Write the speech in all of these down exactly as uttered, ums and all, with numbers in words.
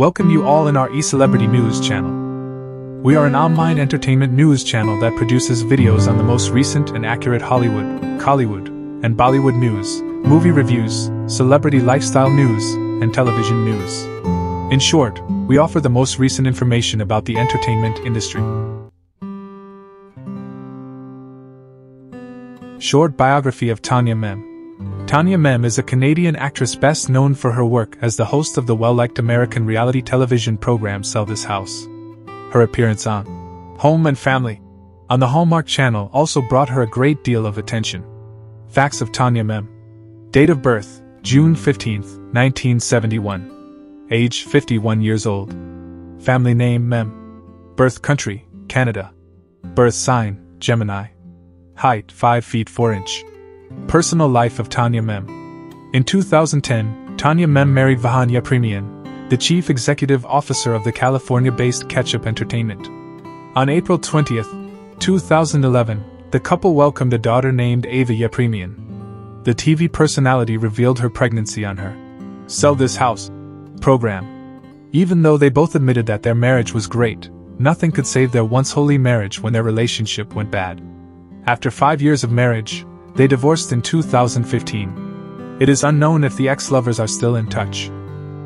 Welcome you all in our E-Celebrity News channel. We are an online entertainment news channel that produces videos on the most recent and accurate Hollywood, Collywood, and Bollywood news, movie reviews, celebrity lifestyle news, and television news. In short, we offer the most recent information about the entertainment industry. Short biography of Tanya Memme. Tanya Memme is a Canadian actress best known for her work as the host of the well-liked American reality television program Sell This House. Her appearance on Home and Family on the Hallmark Channel also brought her a great deal of attention. Facts of Tanya Memme. Date of birth, June fifteenth, nineteen seventy-one. Age fifty-one years old. Family name Memme. Birth country, Canada. Birth sign, Gemini. Height five feet four inch. Personal life of Tanya Memme. In two thousand ten, Tanya Memme married Vahan Yaprémian, the chief executive officer of the California-based Ketchup Entertainment. On April twentieth, two thousand eleven, the couple welcomed a daughter named Ava Yaprémian. The T V personality revealed her pregnancy on her Sell This House program. Even though they both admitted that their marriage was great, nothing could save their once holy marriage when their relationship went bad. After five years of marriage, they divorced in two thousand fifteen. It is unknown if the ex-lovers are still in touch.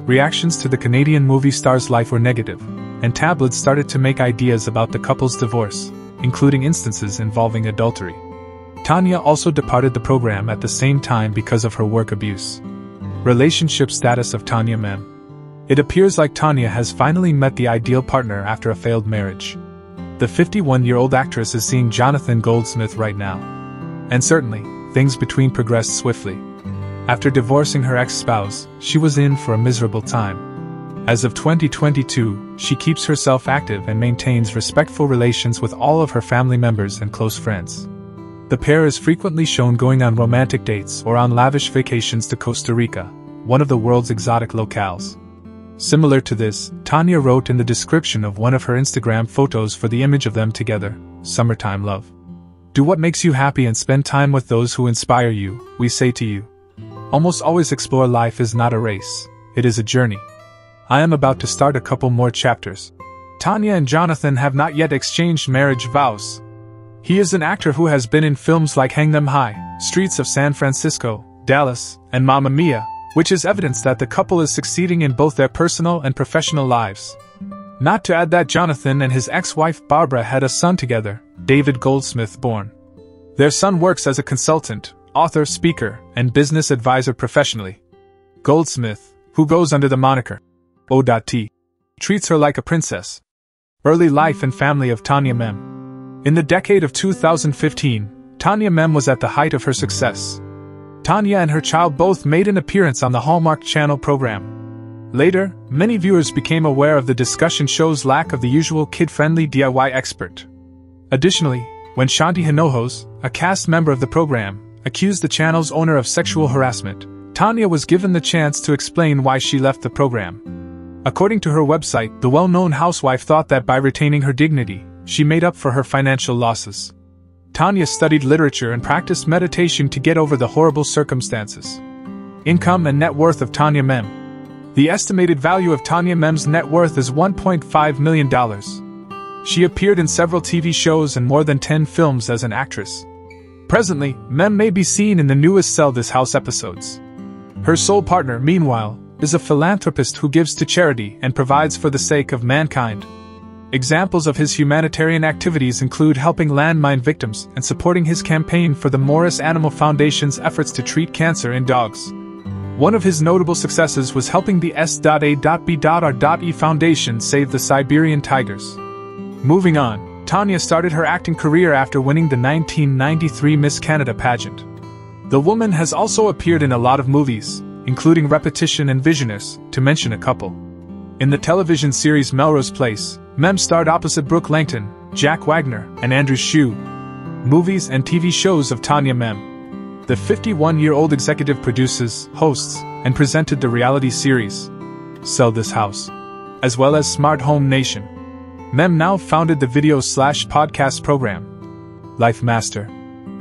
Reactions to the Canadian movie star's life were negative, and tabloids started to make ideas about the couple's divorce, including instances involving adultery. Tanya also departed the program at the same time because of her work abuse. Relationship status of Tanya Memme. It appears like Tanya has finally met the ideal partner after a failed marriage. The fifty-one-year-old actress is seeing Jonathan Goldsmith right now. And certainly, things between progressed swiftly. After divorcing her ex-spouse, she was in for a miserable time. As of twenty twenty-two, she keeps herself active and maintains respectful relations with all of her family members and close friends. The pair is frequently shown going on romantic dates or on lavish vacations to Costa Rica, one of the world's exotic locales. Similar to this, Tanya wrote in the description of one of her Instagram photos for the image of them together, "Summertime love. Do what makes you happy and spend time with those who inspire you, we say to you. Almost always explore life is not a race, it is a journey. I am about to start a couple more chapters." Tanya and Jonathan have not yet exchanged marriage vows. He is an actor who has been in films like Hang Them High, Streets of San Francisco, Dallas, and Mama Mia, which is evidence that the couple is succeeding in both their personal and professional lives. Not to add that Jonathan and his ex-wife Barbara had a son together, David Goldsmith born. Their son works as a consultant, author, speaker, and business advisor professionally. Goldsmith, who goes under the moniker O T, treats her like a princess. Early life and family of Tanya Memme. In the decade of two thousand fifteen, Tanya Memme was at the height of her success. Tanya and her child both made an appearance on the Hallmark Channel program. Later, many viewers became aware of the discussion show's lack of the usual kid-friendly D I Y expert. Additionally, when Shanti Hinohos, a cast member of the program, accused the channel's owner of sexual harassment, Tanya was given the chance to explain why she left the program. According to her website, the well-known housewife thought that by retaining her dignity, she made up for her financial losses. Tanya studied literature and practiced meditation to get over the horrible circumstances. Income and net worth of Tanya Memme. The estimated value of Tanya Memme's net worth is one point five million dollars. She appeared in several T V shows and more than ten films as an actress. Presently, Memme may be seen in the newest Sell This House episodes. Her sole partner, meanwhile, is a philanthropist who gives to charity and provides for the sake of mankind. Examples of his humanitarian activities include helping landmine victims and supporting his campaign for the Morris Animal Foundation's efforts to treat cancer in dogs. One of his notable successes was helping the S A B R E Foundation save the Siberian Tigers. Moving on, Tanya started her acting career after winning the nineteen ninety-three Miss Canada pageant. The woman has also appeared in a lot of movies, including Repetition and Visioners, to mention a couple. In the television series Melrose Place, Memme starred opposite Brooke Langton, Jack Wagner, and Andrew Shue. Movies and T V shows of Tanya Memme. The fifty-one-year-old executive produces, hosts, and presented the reality series Sell This House, as well as Smart Home Nation. Memme now founded the video-slash-podcast program Life Master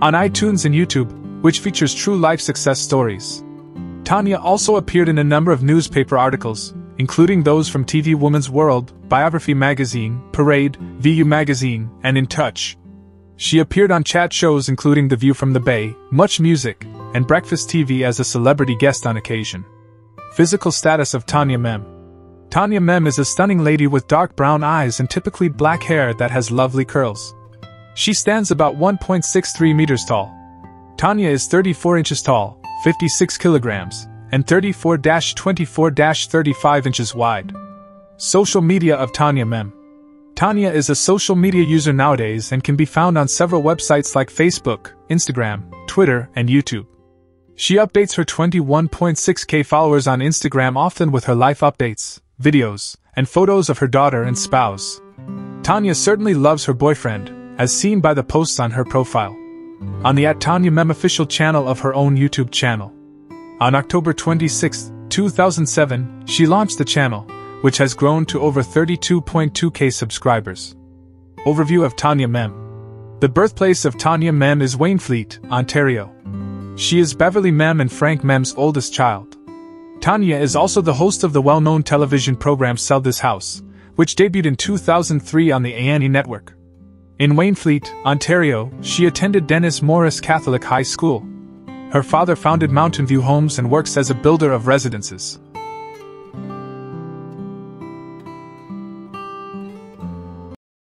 on iTunes and YouTube, which features true life success stories. Tanya also appeared in a number of newspaper articles, including those from T V Woman's World, Biography Magazine, Parade, V U Magazine, and In Touch. She appeared on chat shows including The View from the Bay, Much Music, and Breakfast T V as a celebrity guest on occasion. Physical status of Tanya Memme. Tanya Memme is a stunning lady with dark brown eyes and typically black hair that has lovely curls. She stands about one point six three meters tall. Tanya is thirty-four inches tall, fifty-six kilograms, and thirty-four to twenty-four to thirty-five inches wide. Social media of Tanya Memme. Tanya is a social media user nowadays and can be found on several websites like Facebook, Instagram, Twitter, and YouTube. She updates her twenty-one point six K followers on Instagram often with her life updates, videos, and photos of her daughter and spouse. Tanya certainly loves her boyfriend, as seen by the posts on her profile. On the at Tanya Memme official channel of her own YouTube channel. On October twenty-sixth, two thousand seven, she launched the channel, which has grown to over thirty-two point two K subscribers. Overview of Tanya Memme. The birthplace of Tanya Memme is Wainfleet, Ontario. She is Beverly Memme and Frank Memme's oldest child. Tanya is also the host of the well-known television program Sell This House, which debuted in two thousand three on the A and E Network. In Wainfleet, Ontario, she attended Dennis Morris Catholic High School. Her father founded Mountain View Homes and works as a builder of residences.